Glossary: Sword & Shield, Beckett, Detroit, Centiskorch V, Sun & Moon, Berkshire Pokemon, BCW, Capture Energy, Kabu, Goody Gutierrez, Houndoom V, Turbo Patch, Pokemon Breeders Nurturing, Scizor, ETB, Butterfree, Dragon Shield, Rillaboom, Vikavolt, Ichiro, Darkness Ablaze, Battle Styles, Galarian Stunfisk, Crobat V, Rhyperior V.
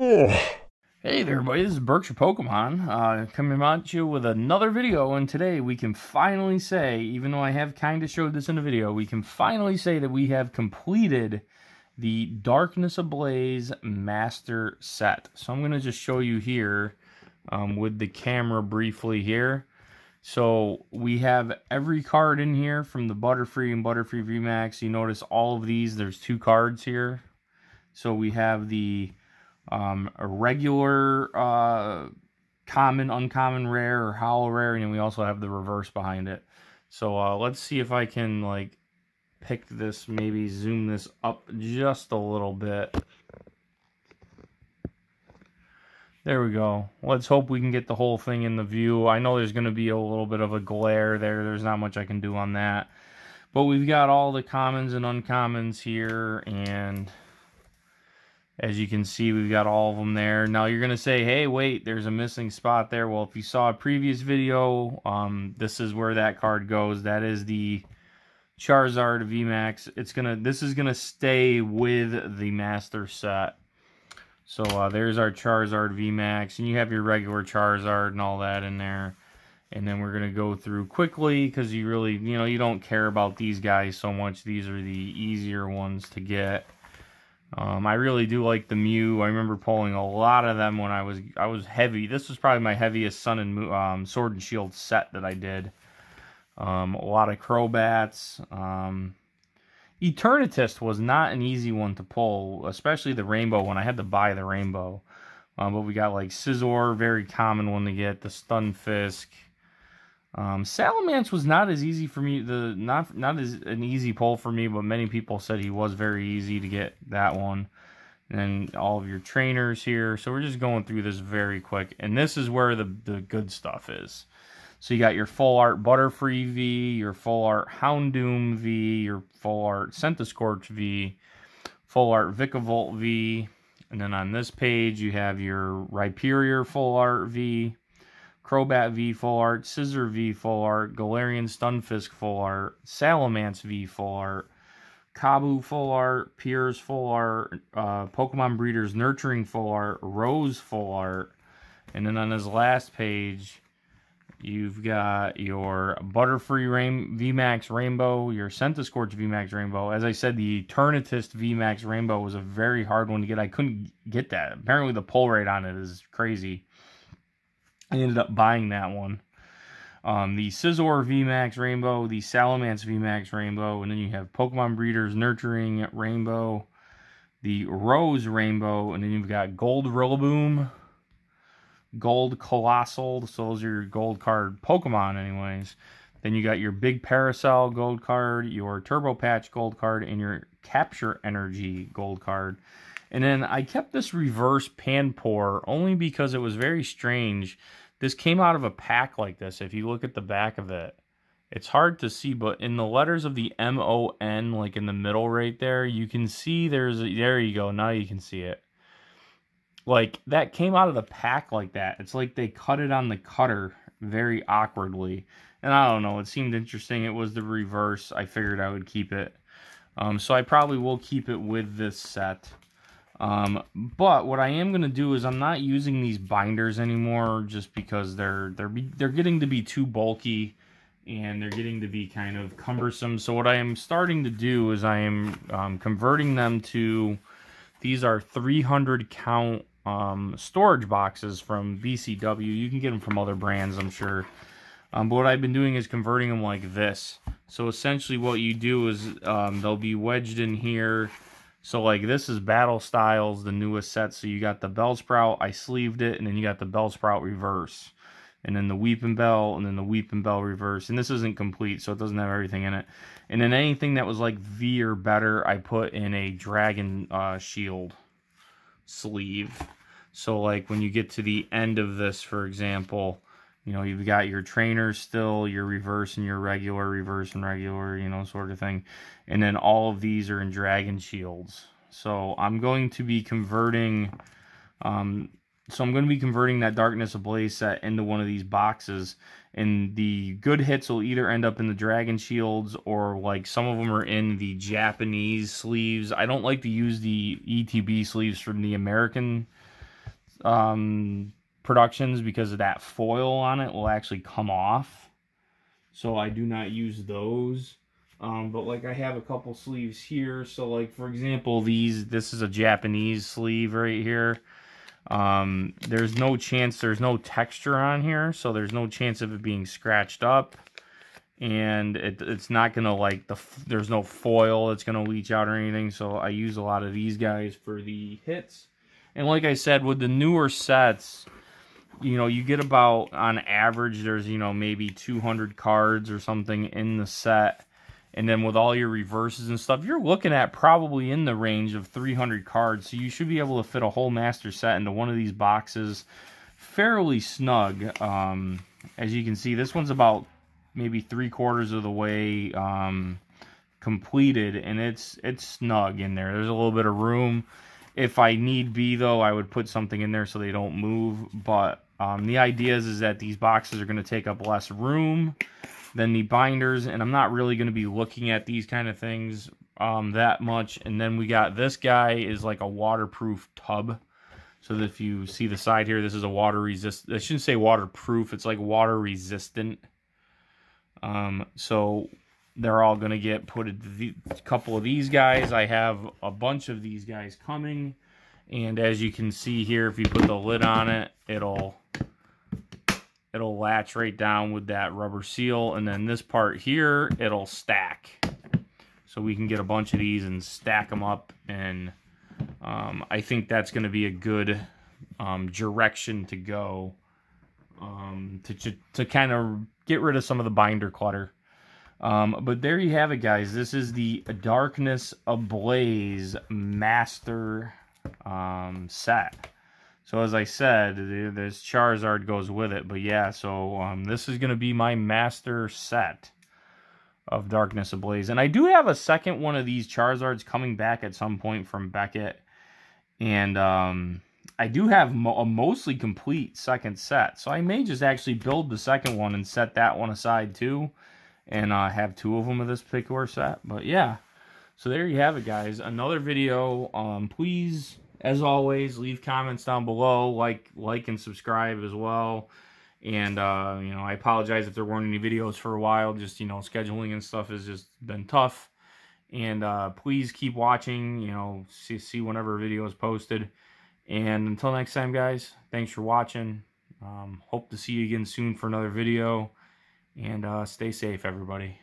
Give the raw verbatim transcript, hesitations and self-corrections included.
Hey there, everybody. This is Berkshire Pokemon uh, coming at you with another video, and today we can finally say, even though I have kind of showed this in the video, we can finally say that we have completed the Darkness Ablaze Master Set. So I'm going to just show you here um, with the camera briefly here. So we have every card in here from the Butterfree and Butterfree V MAX. You notice all of these, there's two cards here. So we have the Um, a regular, uh, common, uncommon, rare, or hollow rare, and then we also have the reverse behind it. So uh, let's see if I can, like, pick this, maybe zoom this up just a little bit. There we go. Let's hope we can get the whole thing in the view. I know there's going to be a little bit of a glare there. There's not much I can do on that. But we've got all the commons and uncommons here, and as you can see, we've got all of them there. Now you're going to say, hey, wait, there's a missing spot there. Well, if you saw a previous video, um, this is where that card goes. That is the Charizard V MAX. It's gonna, this is going to stay with the Master Set. So uh, there's our Charizard V MAX. And you have your regular Charizard and all that in there. And then we're going to go through quickly because you really, you know, you don't care about these guys so much. These are the easier ones to get. Um, I really do like the Mew. I remember pulling a lot of them when I was I was heavy. This was probably my heaviest Sun and Moon, um, Sword and Shield set that I did. Um, a lot of Crobats. Um, Eternatus was not an easy one to pull, especially the Rainbow one. I had to buy the Rainbow. Um, but we got like Scizor, very common one to get. The Stunfisk. Um, Salamence was not as easy for me, the not not as an easy pull for me, but many people said he was very easy to get that one. And then all of your trainers here. So we're just going through this very quick. And this is where the, the good stuff is. So you got your full art Butterfree V, your full art Houndoom V, your full art Centiskorch V, full art Vikavolt V. And then on this page you have your Rhyperior full art V, Crobat V full art, Scizor V full art, Galarian Stunfisk full art, Salamence V full art, Kabu full art, Piers full art, uh, Pokemon Breeders Nurturing full art, Rose full art, and then on this last page, you've got your Butterfree Rain V MAX Rainbow, your Centiskorch V MAX Rainbow. As I said, the Eternatus V MAX Rainbow was a very hard one to get. I couldn't get that. Apparently the pull rate on it is crazy. I ended up buying that one. Um, the Scizor V MAX Rainbow, the Salamence V MAX Rainbow, and then you have Pokemon Breeders Nurturing Rainbow, the Rose Rainbow, and then you've got Gold Rillaboom, Gold Colossal, so those are your gold card Pokemon anyways. Then you got your Big Parasol gold card, your Turbo Patch gold card, and your Capture Energy gold card. And then I kept this reverse Panpour only because it was very strange. This came out of a pack like this. If you look at the back of it, it's hard to see, but in the letters of the M O N, like in the middle right there, you can see there's a, there you go. Now you can see it. Like that came out of the pack like that. It's like they cut it on the cutter very awkwardly. And I don't know, it seemed interesting. It was the reverse. I figured I would keep it. Um, so I probably will keep it with this set. Um, but what I am going to do is I'm not using these binders anymore just because they're, they're, they're getting to be too bulky and they're getting to be kind of cumbersome. So what I am starting to do is I am, um, converting them to, these are three hundred count, um, storage boxes from B C W. You can get them from other brands, I'm sure. Um, but what I've been doing is converting them like this. So essentially what you do is, um, they'll be wedged in here. So, like, this is Battle Styles, the newest set. So, you got the Bellsprout. I sleeved it. And then you got the Bellsprout Reverse. And then the Weeping Bell. And then the Weeping Bell Reverse. And this isn't complete, so it doesn't have everything in it. And then anything that was, like, V or better, I put in a Dragon uh, Shield sleeve. So, like, when you get to the end of this, for example, you know, you've got your trainers still, your reverse and your regular, reverse and regular, you know, sort of thing. And then all of these are in Dragon Shields. So I'm going to be converting, um, so I'm going to be converting that Darkness Ablaze set into one of these boxes. And the good hits will either end up in the Dragon Shields or, like, some of them are in the Japanese sleeves. I don't like to use the E T B sleeves from the American um, productions because of that foil on it will actually come off. So I do not use those. Um, but like I have a couple sleeves here. So like for example, these, this is a Japanese sleeve right here. Um, there's no chance, there's no texture on here. So there's no chance of it being scratched up. And it, it's not going to like, the there's no foil that's going to leach out or anything. So I use a lot of these guys for the hits. And like I said, with the newer sets, you know, you get about, on average, there's, you know, maybe two hundred cards or something in the set. And then with all your reverses and stuff, you're looking at probably in the range of three hundred cards. So you should be able to fit a whole master set into one of these boxes fairly snug. Um, as you can see, this one's about maybe three quarters of the way um, completed. And it's, it's snug in there. There's a little bit of room. If I need be, though, I would put something in there so they don't move. But um, the idea is, is that these boxes are going to take up less room than the binders, and I'm not really going to be looking at these kind of things um, that much. And then we got this guy is like a waterproof tub. So that if you see the side here, this is a water resist. I shouldn't say waterproof. It's like water resistant. Um, so they're all going to get put in a couple of these guys. I have a bunch of these guys coming. And as you can see here, if you put the lid on it, it'll... it'll latch right down with that rubber seal. And then this part here, it'll stack. So we can get a bunch of these and stack them up. And um, I think that's going to be a good um, direction to go um, to, to, to kind of get rid of some of the binder clutter. Um, but there you have it, guys. This is the Darkness Ablaze Master um, set. So as I said, this Charizard goes with it. But yeah, so um, this is going to be my master set of Darkness Ablaze. And I do have a second one of these Charizards coming back at some point from Beckett. And um, I do have mo a mostly complete second set. So I may just actually build the second one and set that one aside too. And uh, have two of them of this particular set. But yeah, so there you have it, guys. Another video. Um, please... as always, leave comments down below, like like and subscribe as well. And, uh, you know, I apologize if there weren't any videos for a while. Just, you know, scheduling and stuff has just been tough. And uh, please keep watching, you know, see, see whenever a video is posted. And until next time, guys, thanks for watching. Um, hope to see you again soon for another video. And uh, stay safe, everybody.